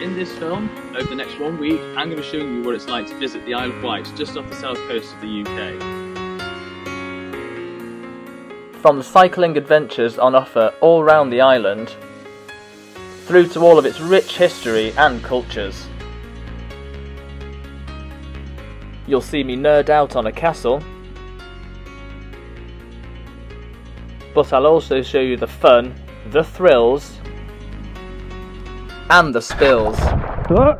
in this film, over the next 1 week, I'm going to be showing you what it's like to visit the Isle of Wight, just off the south coast of the UK. From the cycling adventures on offer all round the island, through to all of its rich history and cultures. You'll see me nerd out on a castle, but I'll also show you the fun, the thrills, and the spills. No!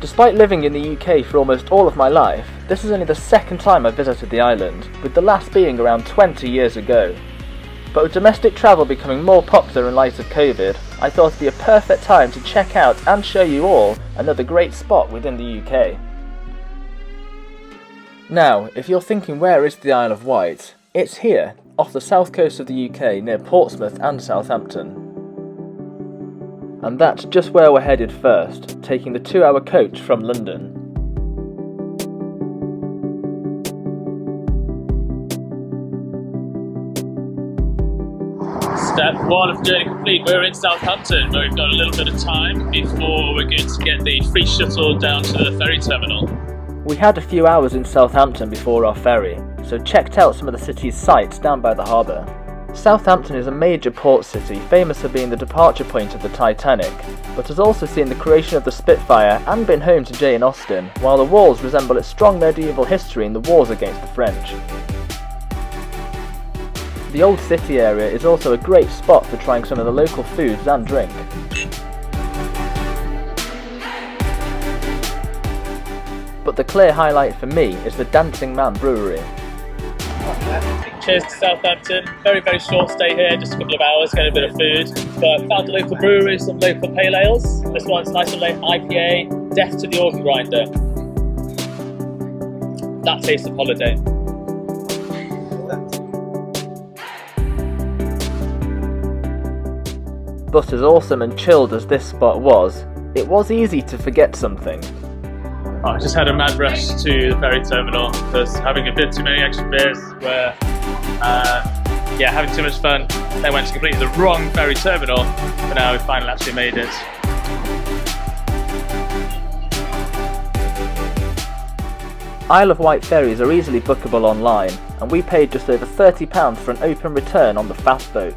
Despite living in the UK for almost all of my life, this is only the second time I've visited the island, with the last being around 20 years ago. But with domestic travel becoming more popular in light of COVID, I thought it'd be a perfect time to check out and show you all another great spot within the UK. Now, if you're thinking where is the Isle of Wight, it's here, off the south coast of the UK near Portsmouth and Southampton. And that's just where we're headed first, taking the 2-hour coach from London. Step 1 of journey complete. We're in Southampton, where we've got a little bit of time before we're going to get the free shuttle down to the ferry terminal. We had a few hours in Southampton before our ferry, so checked out some of the city's sights down by the harbour. Southampton is a major port city, famous for being the departure point of the Titanic, but has also seen the creation of the Spitfire and been home to Jane Austen, while the walls resemble its strong medieval history in the wars against the French. The Old City area is also a great spot for trying some of the local foods and drink. But the clear highlight for me is the Dancing Man Brewery. Cheers to Southampton. Very, very short stay here, just a couple of hours, get a bit of food. But found a local brewery, some local pale ales. This one's nice and late IPA, Death to the Organ Grinder. That tastes of holiday. But as awesome and chilled as this spot was, it was easy to forget something. I just had a mad rush to the ferry terminal because having a bit too many extra beers were, having too much fun. They went to completely the wrong ferry terminal, but now we finally actually made it. Isle of Wight ferries are easily bookable online, and we paid just over £30 for an open return on the fast boat.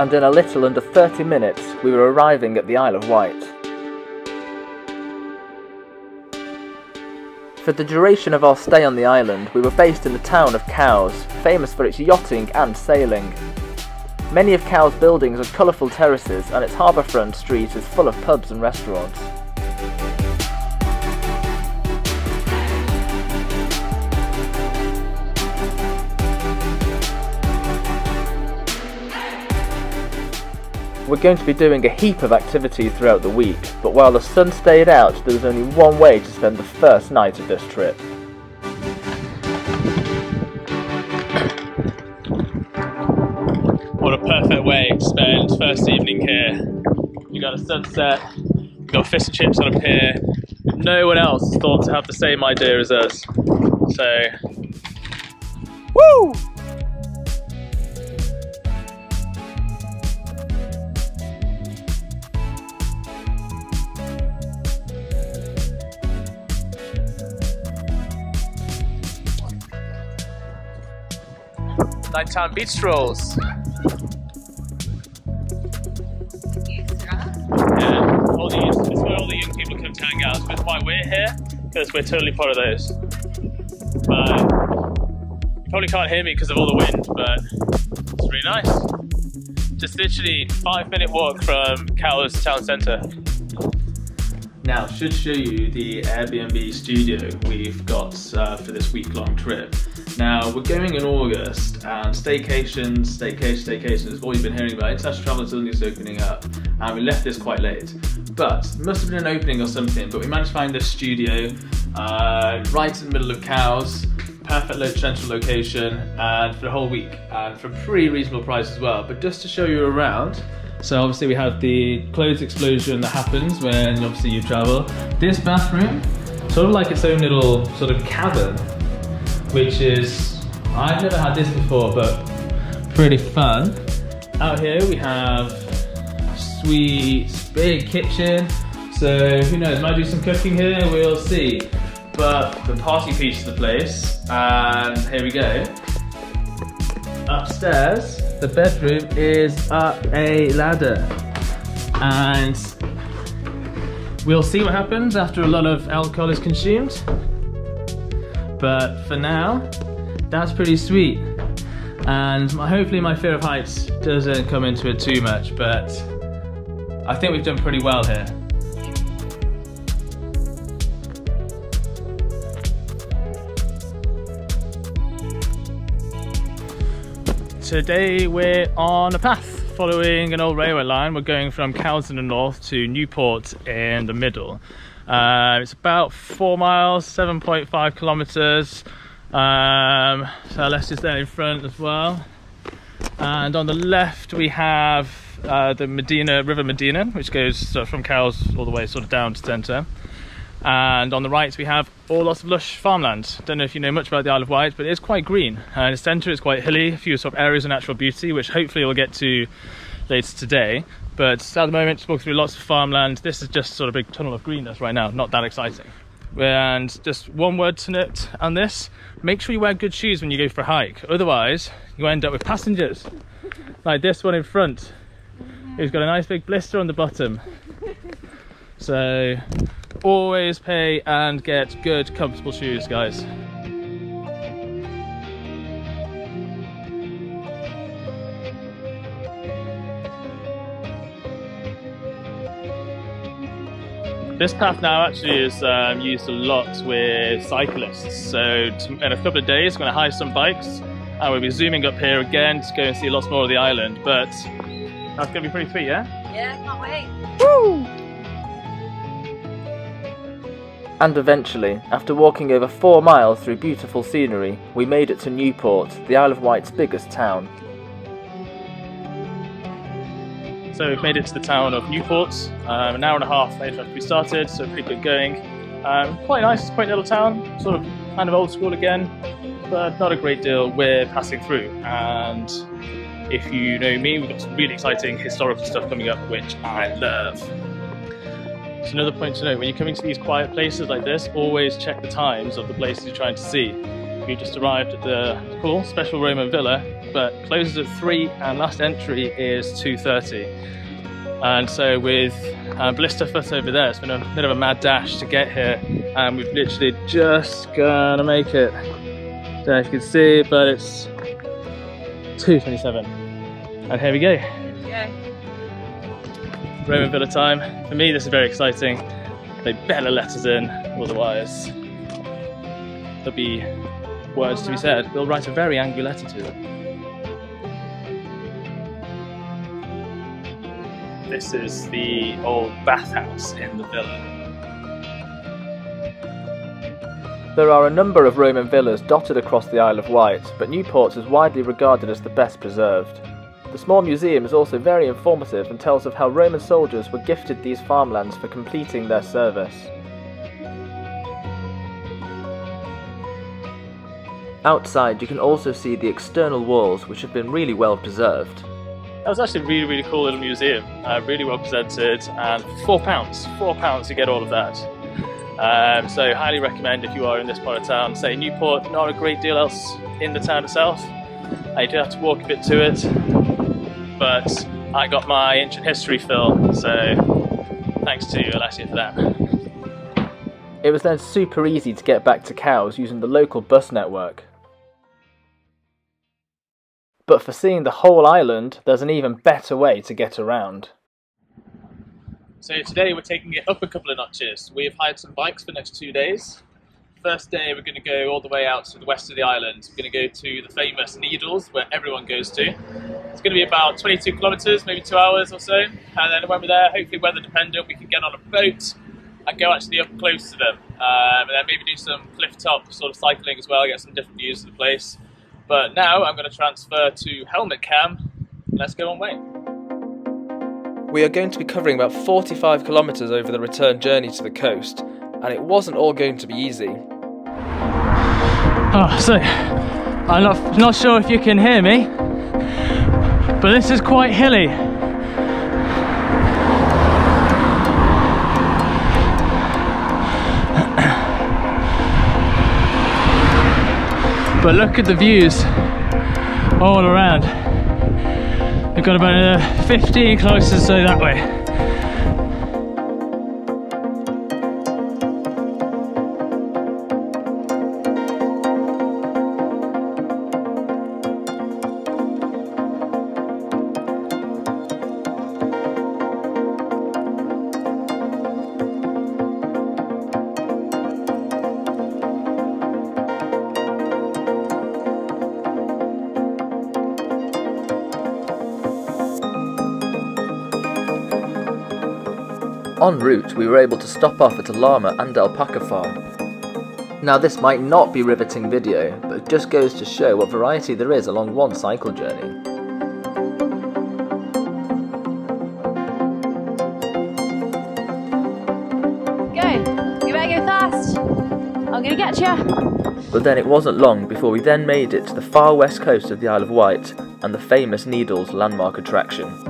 And in a little under 30 minutes, we were arriving at the Isle of Wight. For the duration of our stay on the island, we were based in the town of Cowes, famous for its yachting and sailing. Many of Cowes' buildings are colourful terraces, and its harbourfront street is full of pubs and restaurants. We're going to be doing a heap of activities throughout the week, but while the sun stayed out, there was only one way to spend the first night of this trip. What a perfect way to spend first evening here. You got a sunset, you got fish and chips on a pier. No one else thought to have the same idea as us. So, woo! Nighttime beach strolls. Yeah, it's where all the young people come to hang out. That's why we're here, because we're totally part of those. But you probably can't hear me because of all the wind, but it's really nice. Just literally 5-minute walk from Cowes town centre. Now, I should show you the Airbnb studio we've got for this week-long trip. Now, we're going in August, and staycation is all you've been hearing about. International travel is only just opening up, and we left this quite late. But, must have been an opening or something, but we managed to find this studio right in the middle of Cowes, perfect central location, and for the whole week, and for a pretty reasonable price as well. But just to show you around, So obviously we have the clothes explosion that happens when obviously you travel. This bathroom, sort of like its own little sort of cavern, which is, I've never had this before, but pretty fun. Out here we have sweet big kitchen. So who knows, might do some cooking here, we'll see. But the party piece of the place, and here we go. Upstairs, the bedroom is up a ladder. And we'll see what happens after a lot of alcohol is consumed. But for now, that's pretty sweet. And hopefully my fear of heights doesn't come into it too much, but I think we've done pretty well here. Today we're on a path following an old railway line. We're going from Cowes in the north to Newport in the middle. It's about 4 miles, 7.5 kilometers. So Alessia's there in front as well. And on the left we have the River Medina, which goes from Cowes all the way sort of down to centre. And on the right we have all lots of lush farmland. Don't know if you know much about the Isle of Wight, but it is quite green. The centre is quite hilly, a few sort of areas of natural beauty, which hopefully we'll get to later today. But at the moment, just walking through lots of farmland. This is just sort of a big tunnel of greenness right now, not that exciting. And just one word to note on this, make sure you wear good shoes when you go for a hike. Otherwise, you end up with passengers, like this one in front, who's got a nice big blister on the bottom. So, always pay and get good, comfortable shoes, guys. This path now actually is used a lot with cyclists. So in a couple of days, I'm going to hire some bikes and we'll be zooming up here again to go and see lots more of the island. But that's going to be pretty sweet, yeah? Yeah, can't wait. Woo! And eventually, after walking over 4 miles through beautiful scenery, we made it to Newport, the Isle of Wight's biggest town. So we've made it to the town of Newport, an hour and a half later after we started, so pretty good going. Quite nice, quaint little town, sort of kind of old school again, but not a great deal we're passing through. And if you know me, we've got some really exciting historical stuff coming up, which I love. Another point to note, when you're coming to these quiet places like this, always check the times of the places you're trying to see. We just arrived at the cool special Roman villa, but closes at 3 and last entry is 2:30. And so with Blisterfoot over there, it's been a bit of a mad dash to get here, and we've literally just gonna make it. Don't know if you can see, but it's 2:27. And here we go. Yeah. Roman villa time. For me, this is very exciting. They better let us in, otherwise there'll be words to be said. We'll write a very angry letter to them. This is the old bathhouse in the villa. There are a number of Roman villas dotted across the Isle of Wight, but Newport's is widely regarded as the best preserved. The small museum is also very informative and tells of how Roman soldiers were gifted these farmlands for completing their service. Outside, you can also see the external walls, which have been really well preserved. That was actually a really, really cool little museum, really well presented, and for £4 you get all of that. So highly recommend if you are in this part of town. Say Newport, not a great deal else in the town itself. I do have to walk a bit to it, but I got my ancient history film, so thanks to Alessia for that. It was then super easy to get back to Cowes using the local bus network. But for seeing the whole island, there's an even better way to get around. So today we're taking it up a couple of notches. We've hired some bikes for the next 2 days. First day we're going to go all the way out to the west of the island. We're going to go to the famous Needles, where everyone goes to. It's going to be about 22 kilometres, maybe 2 hours or so, and then when we're there, hopefully weather dependent, we can get on a boat and go actually up close to them, and then maybe do some cliff top sort of cycling as well, get some different views of the place. But now I'm going to transfer to helmet cam. Let's go one way. We are going to be covering about 45 kilometres over the return journey to the coast, and it wasn't all going to be easy. Oh, so I'm not sure if you can hear me, but this is quite hilly. But look at the views all around. We've got about 15 kilometres or so that way. En route, we were able to stop off at a llama and alpaca farm. Now this might not be riveting video, but it just goes to show what variety there is along one cycle journey. Go! You better go fast! I'm gonna get ya! But then it wasn't long before we then made it to the far west coast of the Isle of Wight and the famous Needles landmark attraction.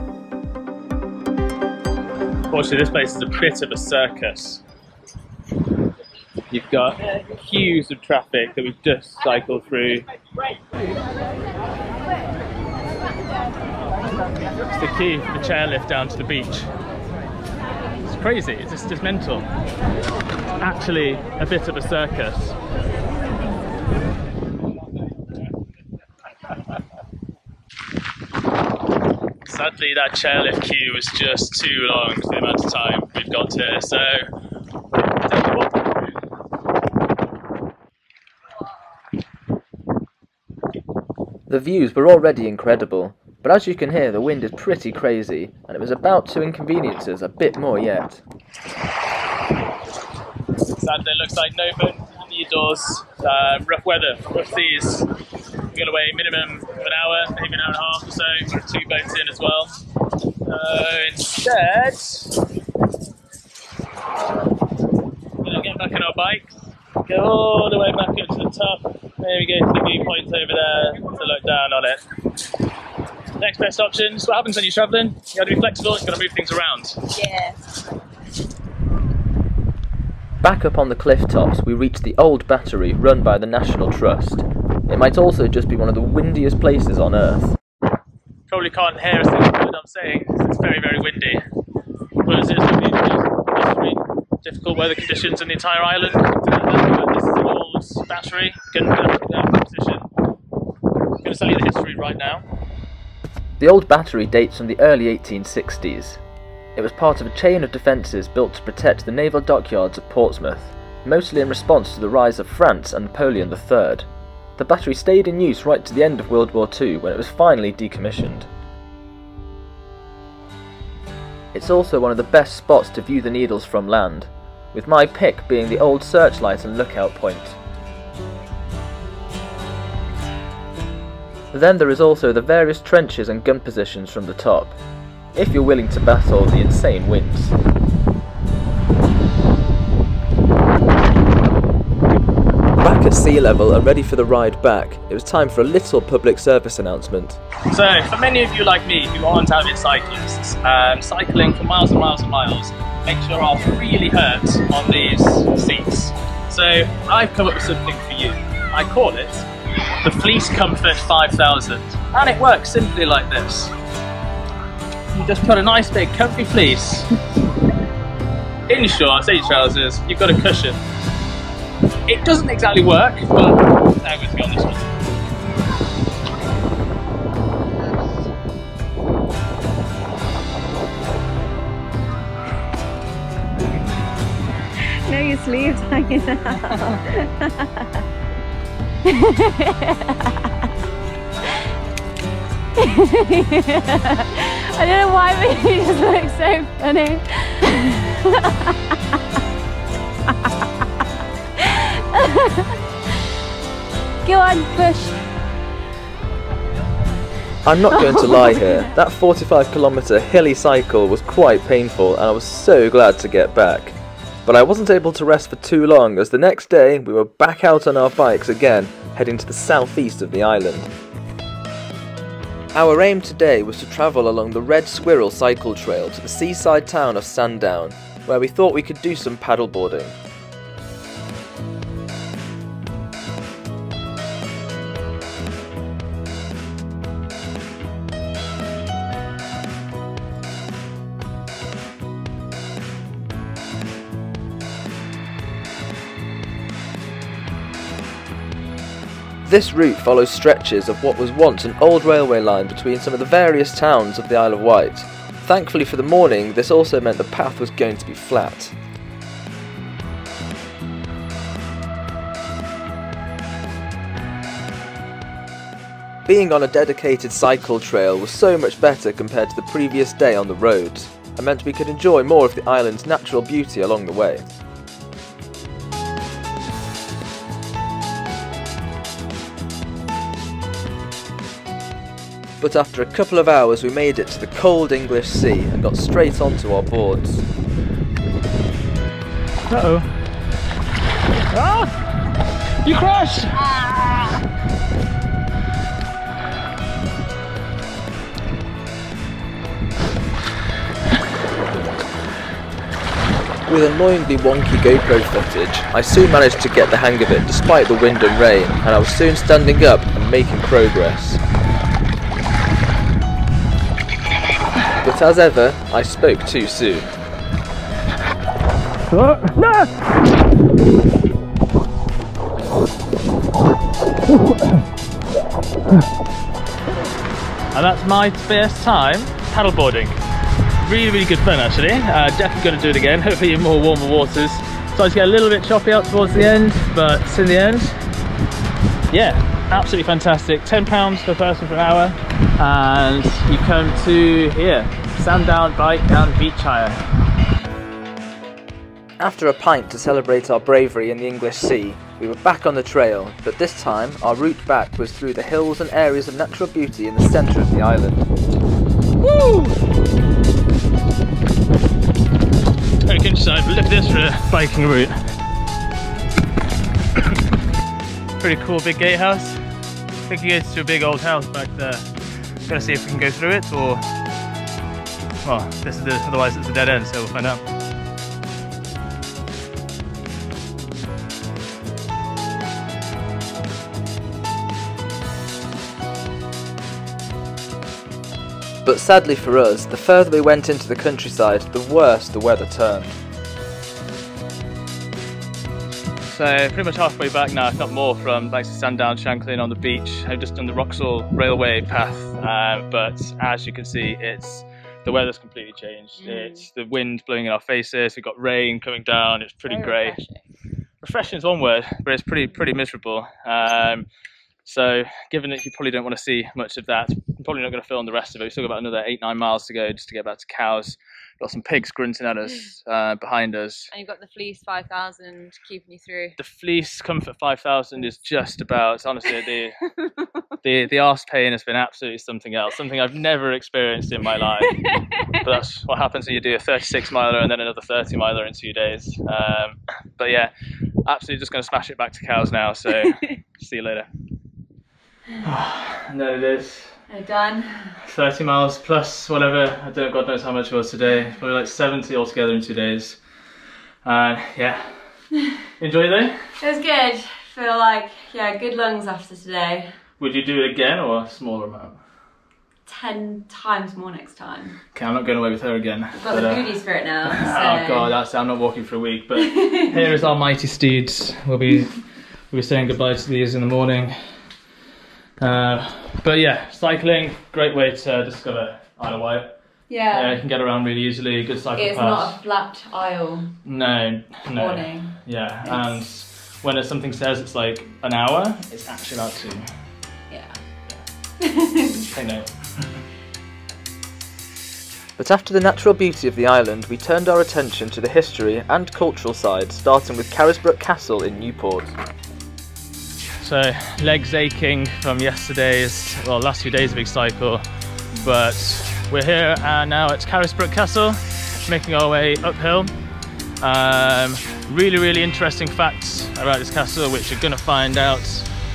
Unfortunately, this place is a bit of a circus. You've got queues of traffic that we've just cycled through. It's the queue for the chairlift down to the beach. It's crazy, it's just mental. It's actually a bit of a circus. Sadly, that chairlift queue was just too long for the amount of time we've got here, so the views were already incredible, but as you can hear, the wind is pretty crazy, and it was about to inconvenience us a bit more yet. Sadly, it looks like no moon on the doors. Rough weather, rough seas. We're going away minimum of an hour, maybe an hour and a half or so. We're two boats in as well. Instead, we're going to get back on our bikes, go all the way back up to the top, maybe go to the viewpoint over there to look down on it. Next best option is what happens when you're travelling. You have to be flexible, you've got to move things around. Yeah. Back up on the cliff tops, we reached the old battery run by the National Trust. It might also just be one of the windiest places on earth. Probably can't hear a single word I'm saying, because it's very, very windy. Whereas it's really difficult weather conditions in the entire island. This is an old battery. Couldn't get up to that position. I'm going to tell you the history right now. The old battery dates from the early 1860s. It was part of a chain of defences built to protect the naval dockyards of Portsmouth, mostly in response to the rise of France and Napoleon III. The battery stayed in use right to the end of World War II, when it was finally decommissioned. It's also one of the best spots to view the Needles from land, with my pick being the old searchlight and lookout point. Then there is also the various trenches and gun positions from the top, if you're willing to battle the insane winds. At sea level and ready for the ride back, it was time for a little public service announcement. So, for many of you like me who aren't avid cyclists, cycling for miles and miles and miles makes your arms really hurt on these seats. So, I've come up with something for you. I call it the Fleece Comfort 5000, and it works simply like this. You just put a nice big comfy fleece in your shorts, in your trousers, you've got a cushion. It doesn't exactly work, but bear with me on this one. No, your sleeves hanging out. I don't know why, but you just look so funny. Go on, push. I'm not going to lie here, that 45km hilly cycle was quite painful and I was so glad to get back. But I wasn't able to rest for too long, as the next day we were back out on our bikes again, heading to the southeast of the island. Our aim today was to travel along the Red Squirrel Cycle Trail to the seaside town of Sandown, where we thought we could do some paddleboarding. This route follows stretches of what was once an old railway line between some of the various towns of the Isle of Wight. Thankfully for the morning, this also meant the path was going to be flat. Being on a dedicated cycle trail was so much better compared to the previous day on the roads, and meant we could enjoy more of the island's natural beauty along the way. But after a couple of hours we made it to the cold English sea and got straight onto our boards. Uh-oh. Ah! You crashed! Ah. With annoyingly wonky GoPro footage, I soon managed to get the hang of it despite the wind and rain, and I was soon standing up and making progress. But as ever, I spoke too soon. No! And that's my first time paddleboarding. Really, really good fun actually. Definitely going to do it again, hopefully in more warmer waters. So I just get a little bit choppy out towards the end, but in the end, yeah, absolutely fantastic. £10 per person per hour, and you come to here. Sandown Bike and Beach Hire. After a pint to celebrate our bravery in the English Sea, we were back on the trail, but this time our route back was through the hills and areas of natural beauty in the centre of the island. Woo! Very countryside, but look at this for a biking route. Pretty cool big gatehouse. I think it goes to a big old house back there. I'm gonna see if we can go through it or... Well, this is otherwise it's a dead end, so we'll find out. But sadly for us, the further we went into the countryside, the worse the weather turned. So pretty much halfway back now, if not more, from back to Sandown, Shanklin on the beach. I've just done the Wroxall railway path, but as you can see, it's... The weather's completely changed. It's the wind blowing in our faces. We've got rain coming down. It's pretty grey. Refreshing is one word, but it's pretty miserable. So given that you probably don't want to see much of that, I'm probably not going to film the rest of it. We've still got about another 8-9 miles to go just to get back to Cowes. Got some pigs grunting at us behind us. And you've got the Fleece 5000 keeping you through. The Fleece Comfort 5000 is just about, honestly, the arse pain has been absolutely something else. Something I've never experienced in my life. But that's what happens when you do a 36 miler and then another 30 miler in 2 days. But yeah, absolutely just going to smash it back to Cowes now. So see you later. And there it is. We're done. 30 miles plus whatever, I don't know, God knows how much it was today. Probably like 70 altogether in 2 days. And yeah, enjoyed it though? It was good. Feel like, yeah, good lungs after today. Would you do it again or a smaller amount? 10 times more next time. Okay, I'm not going away with her again. I've got the foodie spirit now. So. Oh God, that's, I'm not walking for a week. But here is our mighty steeds. We'll be saying goodbye to these in the morning. But yeah, cycling, great way to discover Isle of Wight. Yeah, you can get around really easily, good cycle path. It's not a flat isle. No, no. Warning. Yeah, it's... and when something says it's like an hour, it's actually about 2. Yeah. I know. But after the natural beauty of the island, we turned our attention to the history and cultural side, starting with Carisbrooke Castle in Newport. So legs aching from yesterday's, well, last few days of big cycle, but we're here and now at Carisbrooke Castle, making our way uphill. Really interesting facts about this castle, which you're going to find out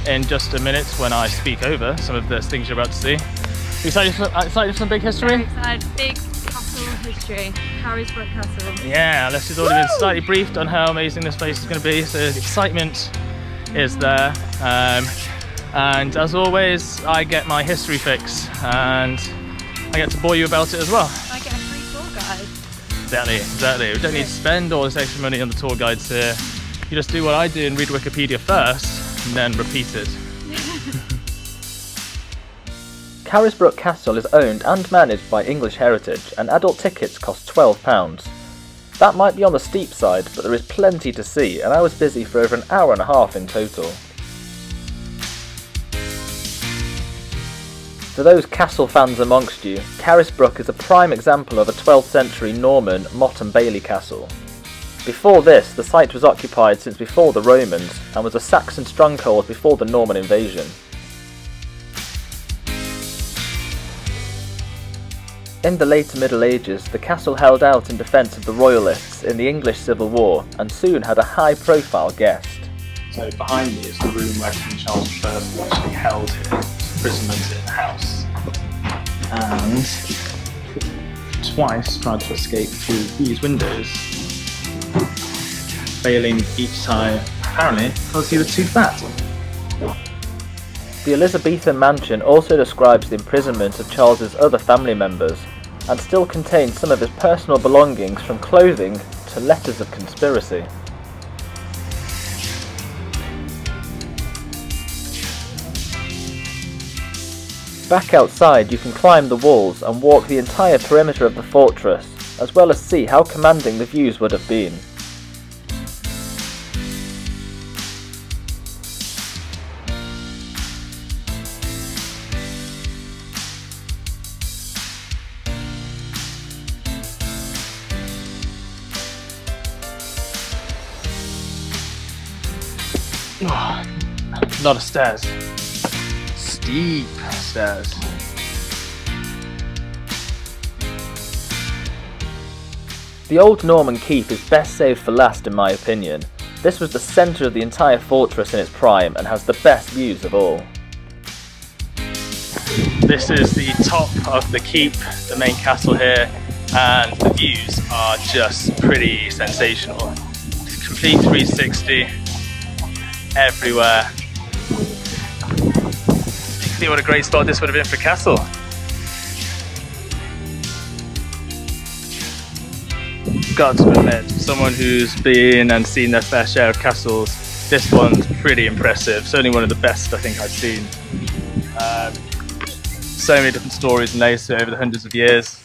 in just a minute when I speak over some of the things you're about to see. Excited for some big history? Very excited. Big castle history. Carisbrooke Castle. Yeah, Alessia's already been slightly briefed on how amazing this place is going to be, so the excitement is there. And as always, I get my history fix, and I get to bore you about it as well. I get a free tour guide. Exactly. We don't need to spend all this extra money on the tour guides here. You just do what I do and read Wikipedia first, and then repeat it. Carisbrooke Castle is owned and managed by English Heritage, and adult tickets cost £12. That might be on the steep side, but there is plenty to see, and I was busy for over an hour and a half in total. For those castle fans amongst you, Carisbrooke is a prime example of a 12th century Norman Mott and Bailey castle. Before this, the site was occupied since before the Romans, and was a Saxon stronghold before the Norman invasion. In the later Middle Ages, the castle held out in defence of the Royalists in the English Civil War, and soon had a high-profile guest. So behind me is the room where King Charles I was actually held prisoners in the house, and twice tried to escape through these windows, failing each time, apparently because he was too fat. The Elizabethan mansion also describes the imprisonment of Charles's other family members, and still contains some of his personal belongings, from clothing to letters of conspiracy. Back outside, you can climb the walls and walk the entire perimeter of the fortress, as well as see how commanding the views would have been. A lot of stairs. Steep stairs. The old Norman keep is best saved for last, in my opinion. This was the centre of the entire fortress in its prime, and has the best views of all. This is the top of the keep, the main castle here, and the views are just pretty sensational. Complete 360 everywhere. What a great spot this would have been for castle. Got to admit, someone who's been and seen their fair share of castles, this one's pretty impressive. Certainly one of the best I think I've seen. So many different stories and layers over the hundreds of years.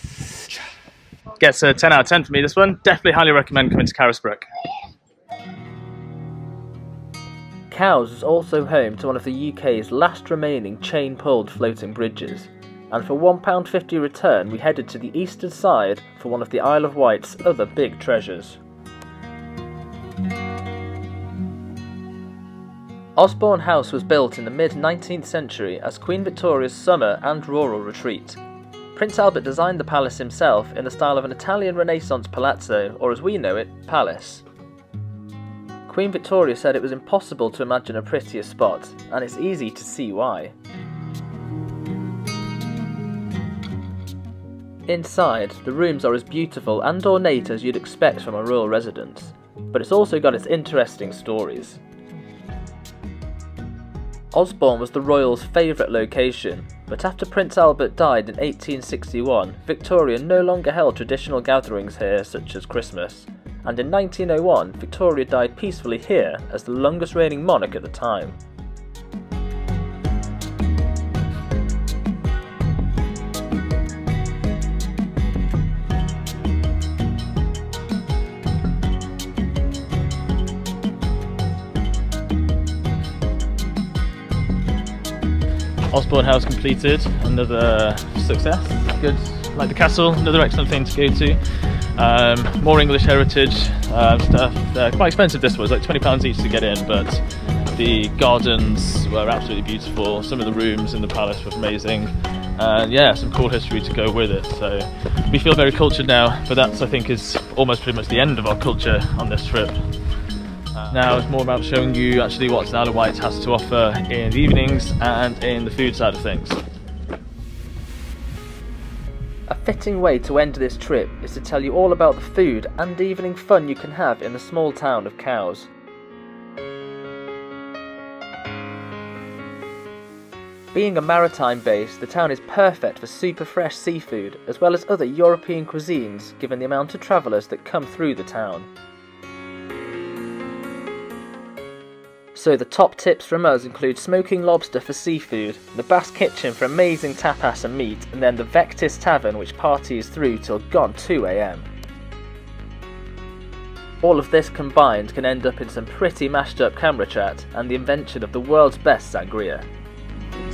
Gets a 10 out of 10 for me, this one. Definitely highly recommend coming to Carisbrooke. Cowes is also home to one of the UK's last remaining chain-pulled floating bridges, and for £1.50 return we headed to the eastern side for one of the Isle of Wight's other big treasures. Osborne House was built in the mid-19th century as Queen Victoria's summer and rural retreat. Prince Albert designed the palace himself in the style of an Italian Renaissance palazzo, or as we know it, palace. Queen Victoria said it was impossible to imagine a prettier spot, and it's easy to see why. Inside, the rooms are as beautiful and ornate as you'd expect from a rural residence, but it's also got its interesting stories. Osborne was the royals' favourite location, but after Prince Albert died in 1861, Victoria no longer held traditional gatherings here such as Christmas. And in 1901, Victoria died peacefully here as the longest reigning monarch at the time. Osborne House completed, another success. Good, like the castle, another excellent thing to go to. More English Heritage stuff. Quite expensive this was, like £20 each to get in, but The gardens were absolutely beautiful. Some of the rooms in the palace were amazing. And yeah, some cool history to go with it. So we feel very cultured now, but that's, I think, is almost pretty much the end of our culture on this trip. Now it's more about showing you actually what Isle of Wight has to offer in the evenings and in the food side of things. A fitting way to end this trip is to tell you all about the food and evening fun you can have in the small town of Cowes. Being a maritime base, the town is perfect for super fresh seafood, as well as other European cuisines, given the amount of travellers that come through the town. So the top tips from us include Smoking Lobster for seafood, the Basque Kitchen for amazing tapas and meat, and then the Vectis Tavern, which parties through till gone 2 AM. All of this combined can end up in some pretty mashed up camera chat and the invention of the world's best sangria.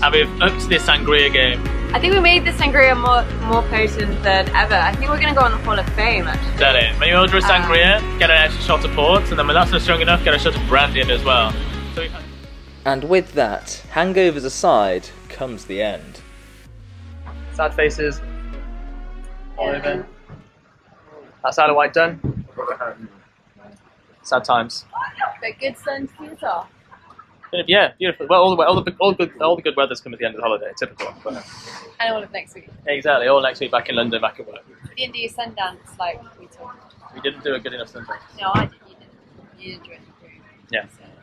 And we've upped this sangria game. I think we made the sangria more potent than ever. I think we're going to go on the Hall of Fame, actually. That is. When you order a sangria, get an extra shot of port, and then when that's not strong enough, get a shot of brandy in as well. So we've... And with that, hangovers aside, comes the end. Sad faces. All over. That's Isle of Wight done. Sad times. But good sun to use off. Yeah, beautiful. Well, all the good weather's come at the end of the holiday, typical. But... And all of next week. Exactly, all next week back in London, back at work. We didn't do your sundance like we talked. We didn't do a good enough sundance. No, I did. You didn't. You didn't join the group. Yeah. So.